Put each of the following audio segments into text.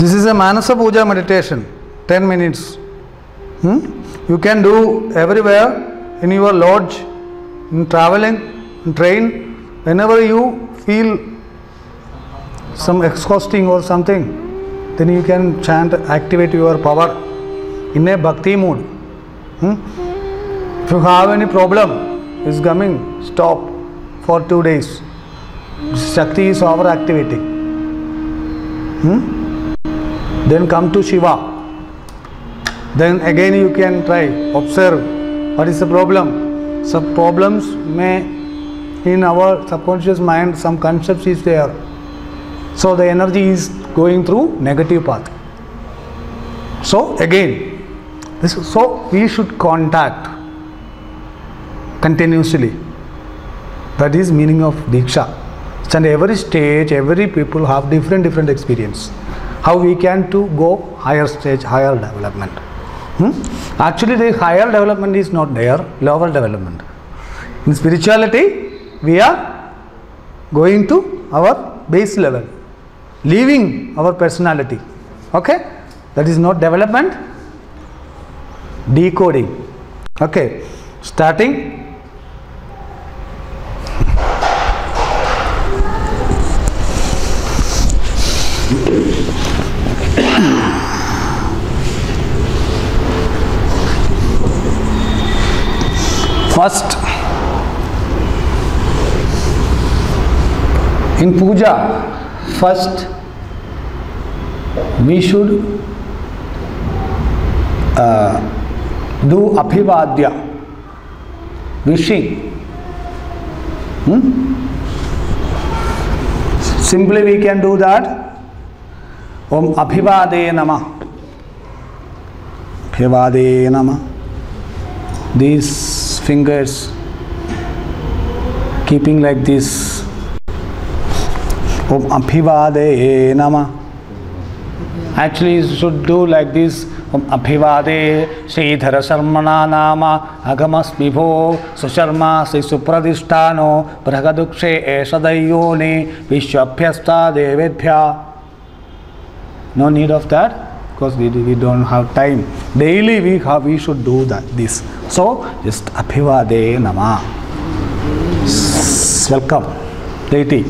This is a Manasa Puja meditation, 10 minutes. You can do everywhere, in your lodge, in traveling, in train, whenever you feel some exhausting or something, then you can chant, activate your power in a bhakti mood. If you have any problem is coming, stop for 2 days. Shakti is over activating. Then come to Shiva. Then again you can try, observe what is the problem. Some problems may in our subconscious mind, some concepts is there. So the energy is going through negative path. So again, this is, so we should contact continuously. That is meaning of Diksha. And every stage, every people have different experience. How we can to go higher stage, higher development. Actually the higher development is not there, lower development. In spirituality, we are going to our base level, leaving our personality. Okay? That is not development, decoding. Okay, starting. First, in puja, first we should do Abhivadya, wishing. Simply we can do that. Om Abhivade Namah. Abhivade Namah. These fingers keeping like this. Om Abhivade Namah. Actually you should do like this. Om Abhivade Sridhara Sarmana Nama Agamas Vibho Susharma Sri Supradishtano Bragadukshe Esadayoni Vishwabhyasta Devedbhya. No need of that. Because we don't have time. Daily we should do that. This. So just Abhivade Namah. Welcome, deity.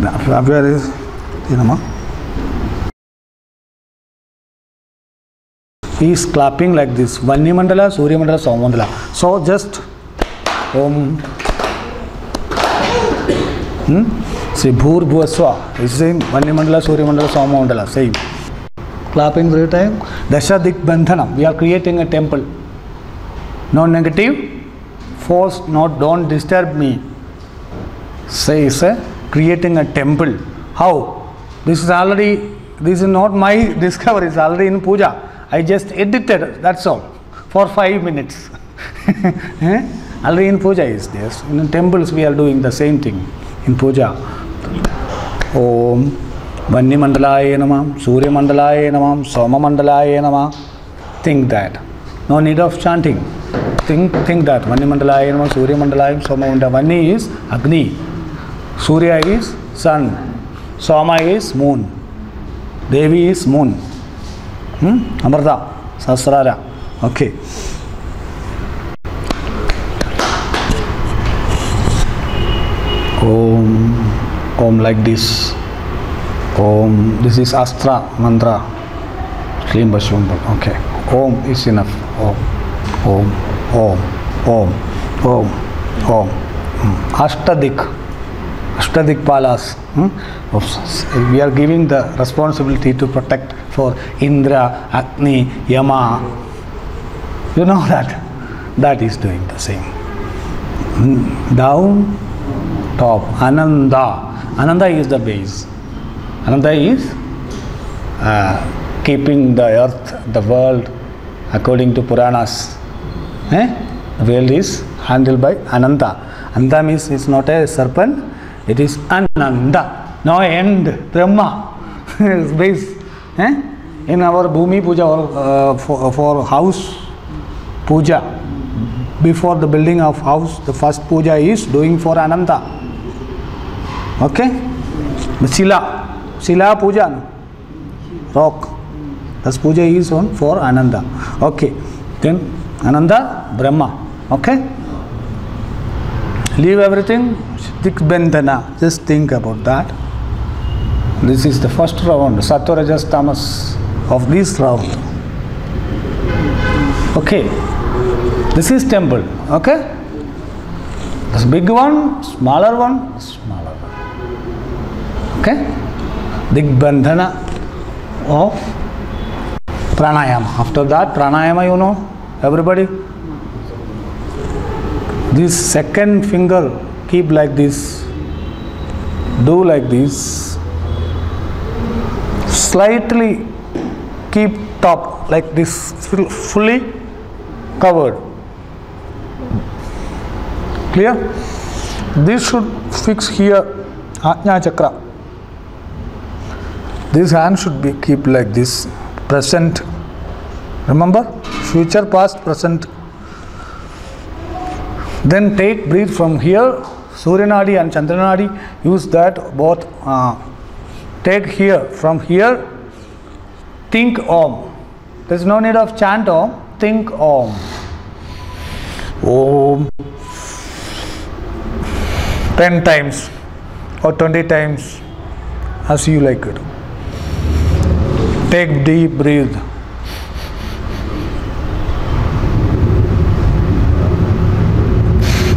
Abhivade Namah. He is clapping like this. Vanni Mandala, Surya Mandala, Soma Mandala. So just Om. See Bhur Bhuvaswa. This is same. Vanni Mandala, Surya Mandala, Soma Mandala. Same. Clapping 3 times. Ashta Dik Bandana. We are creating a temple. No negative force, not don't disturb me. Says creating a temple. How? This is not my discovery, it's already in puja. I just edited, that's all. For 5 minutes. Already in puja is there. In temples we are doing the same thing in puja. Om. Vanni Mandalaya Namam, Surya Mandalaya Namam, Soma Mandalaya Namam. Think that. No need of chanting. Think that. Vanni Mandalaya Namam, Surya Mandalaya, Soma Mandalaya. Vanni is Agni. Surya is sun. Soma is moon. Devi is moon. Amrita, Sasrara. Okay. Om. Om like this. Om. This is Astra Mantra. Okay. Om is enough. Om. Om. Om. Om. Om. Om. Ashta Dik. Ashta Dik Palas. We are giving the responsibility to protect for Indra, Agni, Yama. You know that. That is doing the same. Down. Top. Ananda. Ananda is the base. Ananda is keeping the earth, the world, according to Puranas. The world is handled by Ananda. Ananda means it's not a serpent, it is Ananda. No end, Brahma. It's base. In our Bhumi Puja or for house puja, before the building of house, the first puja is doing for Ananda. Okay? Sila. Silapuja. rock. Thus puja is on for Ananda. Okay. Then Ananda, Brahma. Okay. Leave everything. Dig Bandana. Just think about that. This is the first round. Sattva Rajas Tamas of this round. Okay. This is temple. Okay. This big one, smaller one, smaller one. Okay. Dig Bandana of Pranayama. After that, Pranayama, you know, everybody. This second finger, keep like this. Do like this. Slightly keep top like this, fully covered. Clear? This should fix here, Ajna Chakra. This hand should be keep like this, present. Remember? Future, past, present. Then take breathe from here, Surya Nadi and Chandra Nadi, use that both. Take here, from here, think Om. There is no need of chant Om, think Om. Om. 10 times or 20 times, as you like it. Take deep breathe.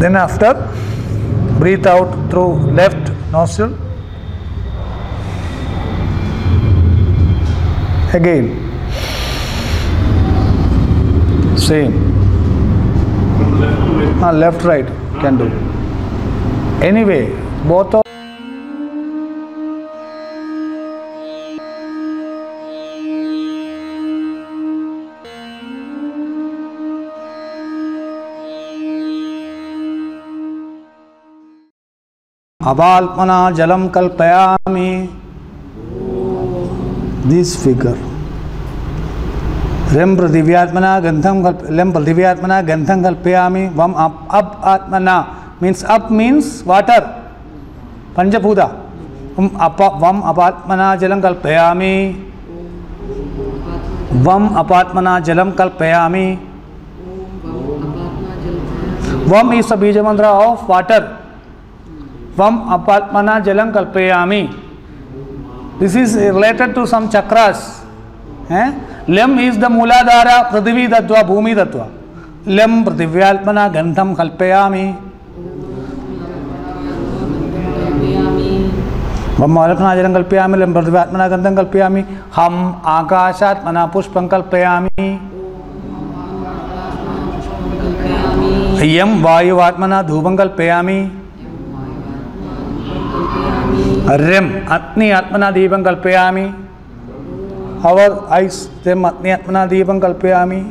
Then after, breathe out through left nostril. Again, same. Left, right can do. Anyway, both of Avalpana jalam kalpayami. This figure. Rem Pradivyatmana Gantham Kalpayami. Vam up Atmana. Means up means water. Panjabhuda. Vam Apatmana Jalam Kalpayami. Vam Apatmana Jalam Kalpayami. Vam is the Bija Mantra of water. Vam Apatmana Jalam Kalpayami. This is related to some chakras. Lem is the Mula Dara, Pradhivi Dattva, Bhumi Dattva. Lem Pradhivyalpana Gantham Kalpayami. Vammalapana Jalam Kalpayami, Lem Pradhivyalpana Gantham Kalpayami. Ham Akashatmana Pushpan Kalpayami. Yam Vayuvatmana Dhuban Kalpayami. Rem, Atni Atmana Deepan Kalpayami. Our eyes, them Atni Atmana Deepan Kalpayami.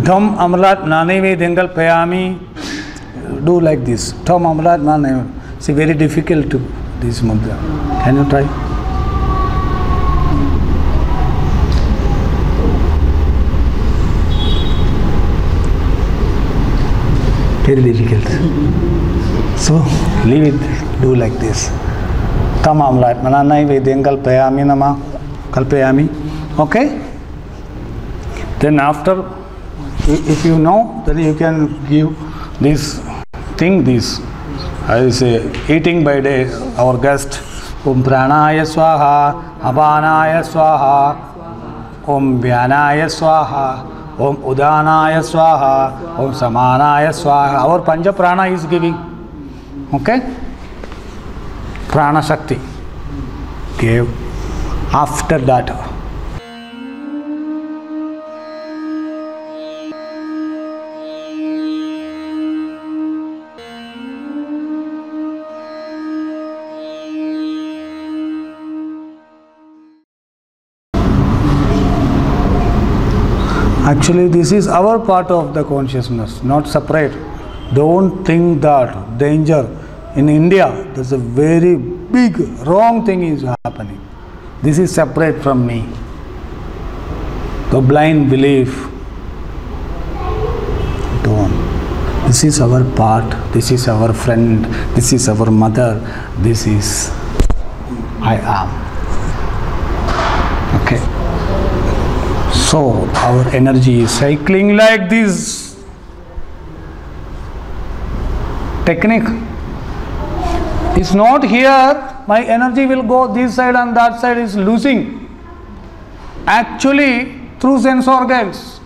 Dham Amrat Naneve Dengal Payami. Do like this. Dham Amrat Naneve. See, very difficult to this mantra. Can you try? Very difficult. So, leave it. Do like this. Tamam light mananai vedeng kalpayami nama kalpayami. Okay? Then after, if you know, then you can give this thing, this. I say, eating by day, our guest. Om pranaya swaha, abanaya swaha, om vyanaya swaha, om udanaya swaha, om samanaya swaha. Our panja prana is giving. Okay? Prana Shakti gave. After that, actually this is our part of the consciousness, not separate. Don't think that danger. In India, there is a very big wrong thing is happening. This is separate from me. The blind belief. Don't. This is our part. This is our friend. This is our mother. This is I am. Okay. So our energy is cycling like this technique. It's not here, my energy will go this side and that side is losing. Actually through sense organs.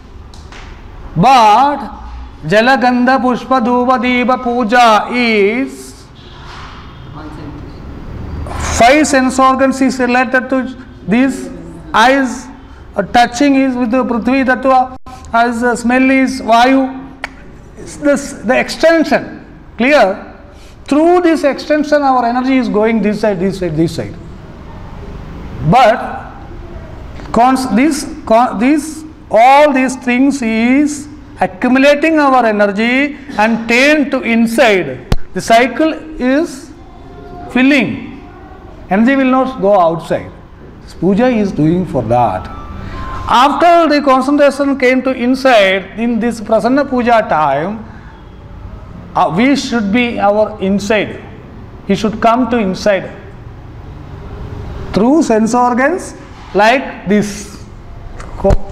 But Jala Gandha Pushpa Dhuva Deeva Puja is 5 sense organs is related to this. Eyes, touching is with the Prithvi Tattva, as smell is Vayu. It's this, the extension, clear? Through this extension our energy is going this side, this side, this side. But all these things is accumulating our energy and turned to inside. The cycle is filling. Energy will not go outside. Puja is doing for that. After the concentration came to inside, in this Prasanna Puja time, we should be our inside. He should come to inside. Through sense organs, like this,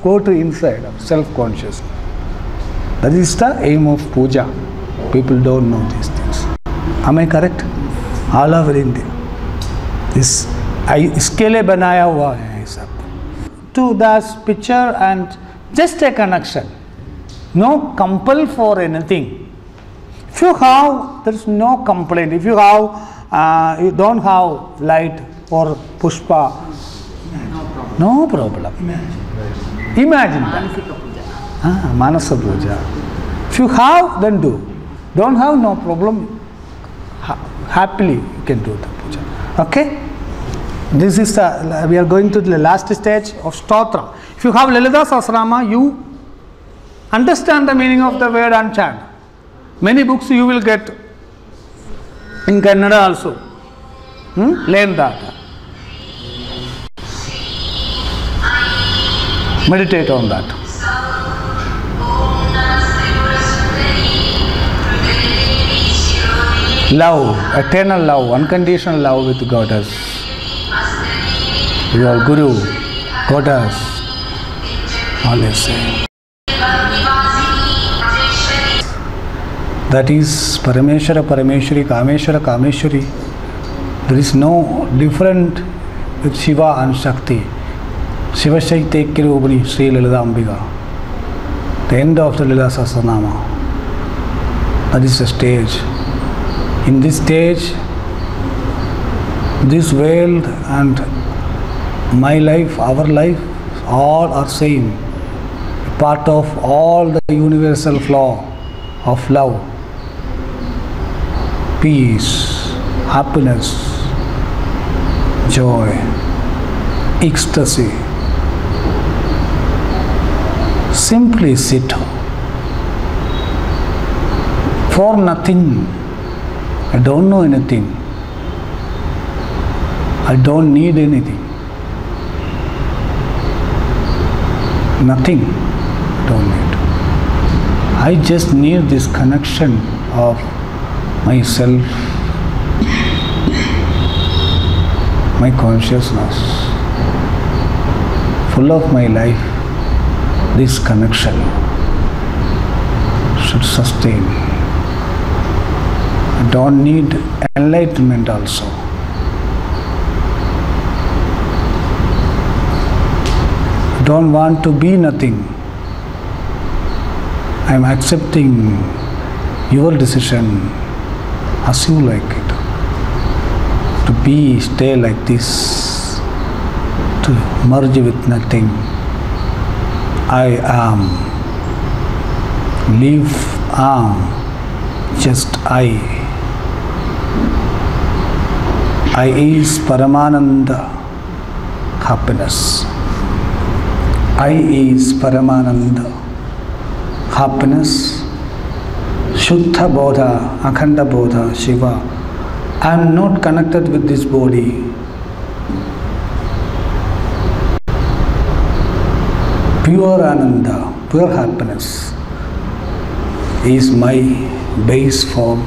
go to inside of self-conscious. That is the aim of puja. People don't know these things. Am I correct? All over India. This इसके लिए बनाया हुआ है ये सब. To this picture and just a connection. No compel for anything. If you have, there is no complaint. If you have, you don't have light or pushpa, no problem. Imagine that. Manasa Puja. If you have, then do. Don't have, no problem. Happily you can do the puja. Okay? This is the, we are going to the last stage of stotra. If you have Lalita Sasrama, you understand the meaning of the word and chant. Many books you will get in Kannada also. Learn that. Meditate on that. Love, eternal love, unconditional love with Goddess. Your Guru, Goddess, all the same. That is Parameshwara, Parameshwari, Kameshwara, Kameshwari. There is no different with Shiva and Shakti. Shiva Shakti Kirubani, Sri Lalita Ambika. The end of the Lila Sahasranama. That is the stage. In this stage, this world and my life, our life, all are same. Part of all the universal law of love, peace, happiness, joy, ecstasy. Simply sit for nothing. I don't know anything. I don't need anything. Nothing, don't need. I just need this connection of myself, my consciousness, full of my life. This connection should sustain. I don't need enlightenment also. Don't want to be nothing. I am accepting your decision as you like it. To be, stay like this, to merge with nothing. I am, live, am, just I. I is Paramananda, happiness. I is Paramananda, happiness, Shuddha Bodha, Akhanda Bodha, Shiva. I am not connected with this body. Pure Ananda, pure happiness is my base form.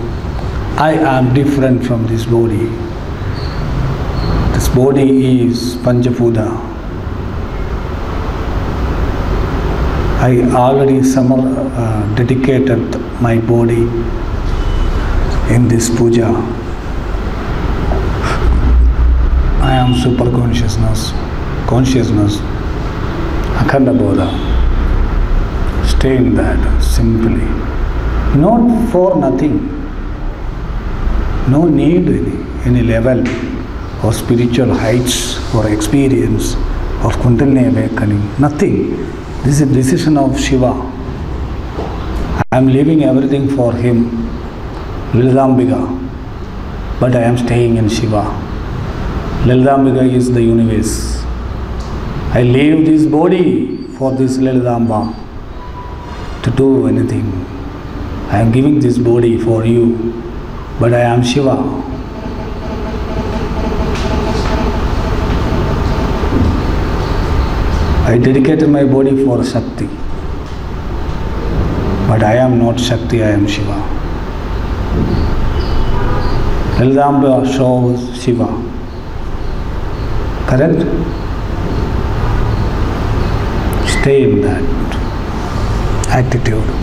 I am different from this body. This body is Panchabuddha. I already dedicated my body in this puja. I am super consciousness, Akhanda Bodha. Stay in that simply, not for nothing. No need any level or spiritual heights or experience of Kundalini awakening, nothing. This is a decision of Shiva. I am leaving everything for him, Lalitambika, but I am staying in Shiva. Lalitambika is the universe. I leave this body for this Lalitamba to do anything. I am giving this body for you, but I am Shiva. I dedicated my body for Shakti, but I am not Shakti, I am Shiva. Lalitamba shows Shiva, correct? Stay in that attitude.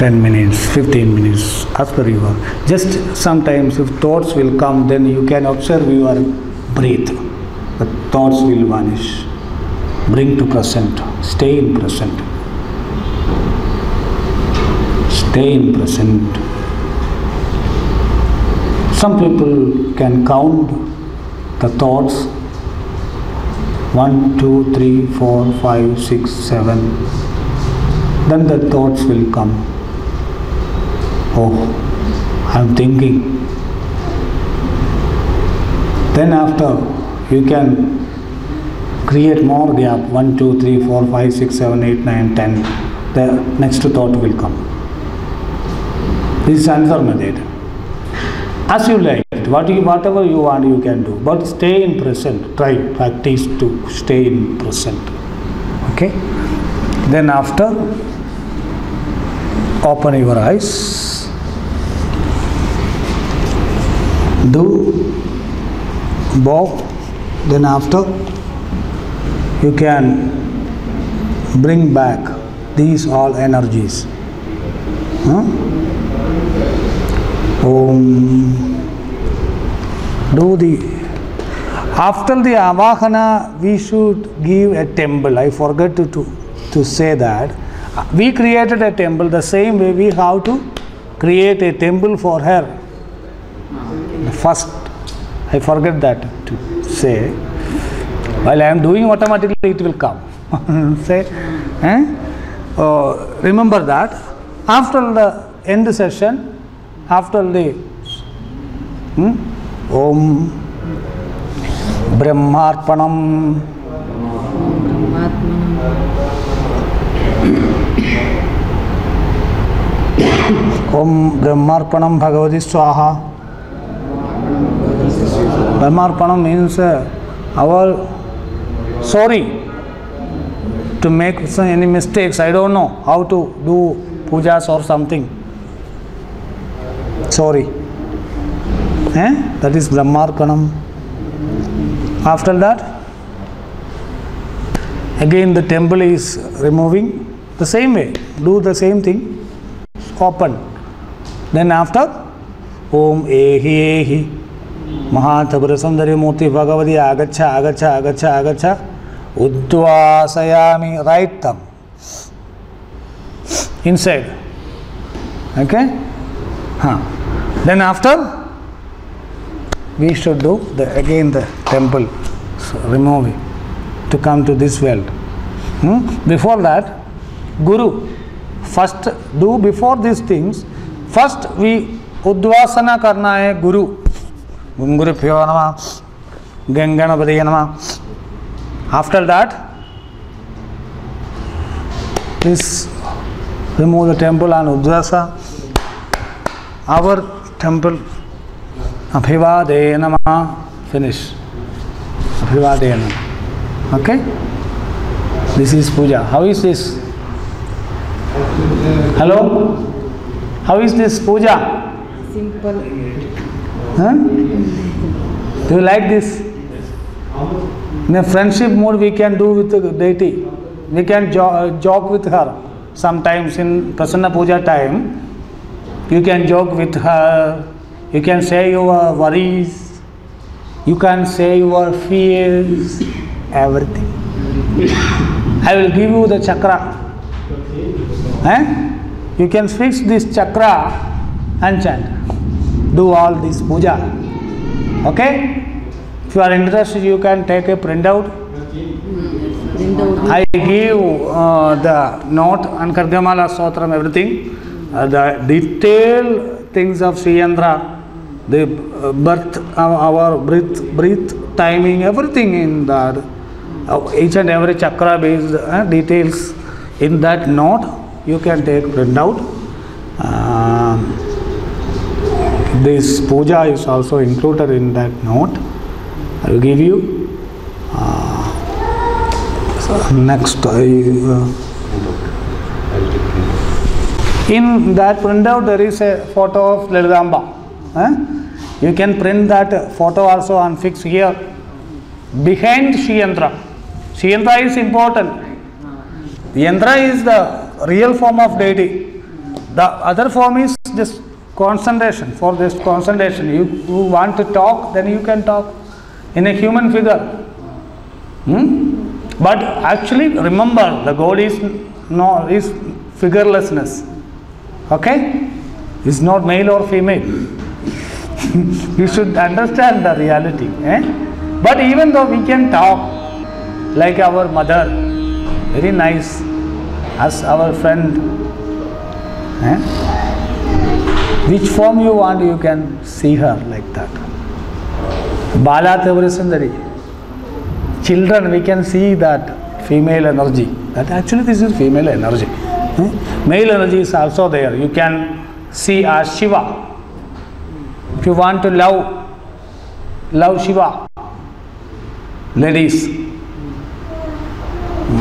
Ten minutes, 15 minutes, as per your. Just sometimes if thoughts will come, then you can observe your breath. The thoughts will vanish. Bring to present. Stay in present. Stay in present. Some people can count the thoughts. 1, 2, 3, 4, 5, 6, 7. Then the thoughts will come. Oh, I'm thinking. Then after, you can create more gap. 1, 2, 3, 4, 5, 6, 7, 8, 9, 10. The next thought will come. This is another method. As you like it, whatever you want, you can do. But stay in present. Try, practice to stay in present. Okay? Then after, open your eyes. Do bow. Then after, you can bring back these all energies. After the avahana, we should give a temple. I forgot to say that. We created a temple the same way we have to create a temple for her. First, I forget that to say. While I am doing, automatically it will come. Say, remember that. After the end session, after the Om Brahmarpanam. Om Brahmarpanam Bhagavati Swaha. Brahmarpanam means our sorry to make any mistakes. I don't know how to do pujas or something. Sorry. That is Brahmarpanam. After that, again the temple is removing. The same way, do the same thing. Open. Then after, Om Ehi Ehi Mahathabra Sundari Murti Bhagavati Agacha Agacha Agacha Agacha Uddvasayami. Right thumb inside. Okay? Then after, we should do again the temple. So remove it to come to this world. Before that, Guru. First, do before these things, first we Uddvasana karna hai Guru. Guru Pyo Nama, Gangana Padaya Nama. After that, please remove the temple and Uddvasa. Our temple, Abhivade Namah, finish. Abhivade Namah. Okay? This is puja. How is this? Hello? How is this puja? Simple. Do you like this? In a friendship mood we can do with the deity. We can joke with her. Sometimes in Prasanna Puja time, you can joke with her, you can say your worries, you can say your fears, everything. I will give you the chakra. You can fix this chakra and chant. Do all this puja. Okay? If you are interested, you can take a printout. I give the note on Kargamala Sotram, everything, the detailed things of Sri Yantra, the birth, our breath timing, everything in that, each and every chakra based details in that note. You can take printout. This puja is also included in that note. I will give you. Next, in that printout there is a photo of Lalitamba. You can print that photo also and fix here behind Sri Yantra. Sri Yantra is important. The Yantra is the real form of deity. The other form is just concentration. For this concentration, you want to talk, then you can talk in a human figure. But actually, remember, the goal is figurelessness. Okay? It's not male or female. You should understand the reality. But even though we can talk like our mother, very nice, as our friend, which form you want, you can see her like that. Balatavara Sundari. Children, we can see that female energy. That actually this is female energy. Male energy is also there. You can see as Shiva. If you want to love Shiva. Ladies.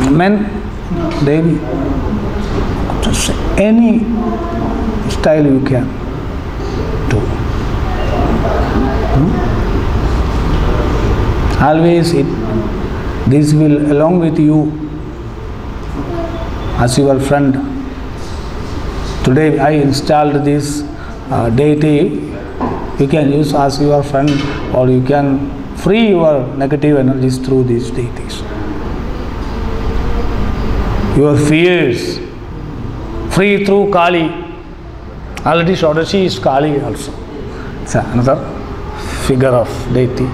Men, Devi. Just any style you can do. Always this will along with you as your friend. Today I installed this deity. You can use as your friend, or you can free your negative energies through these deities. Your fears, free through Kali. Already Shodashi is Kali also. It's another figure of deity.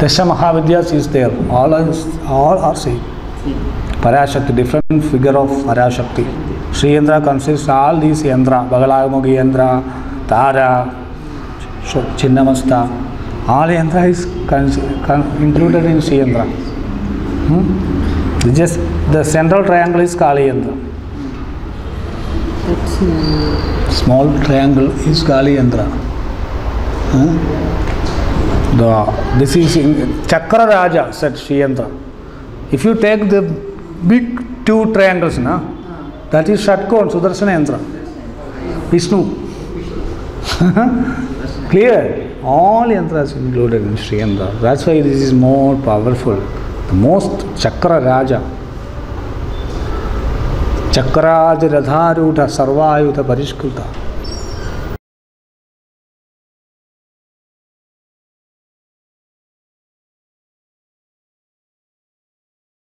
Dasha Mahavidyas is there. All are same. Parashakti, different figure of Parashakti. Sri Yantra consists all these Yantra. Bhagalayamogi Yantra, Tara, Chinnamasta. All Yantra is included in Sri Yantra. Just the central triangle is Kali Yantra. Small triangle is Kali Yantra. This is in Chakra Raja, said Sri Yantra. If you take the big two triangles, that is Shatkon, Sudarsana Yantra, Vishnu. Clear? All Yantras included in Sri Yantra. That's why this is more powerful. The most Chakra Raja. Chakra Raja Radharuta Sarvayuta Parishkuta.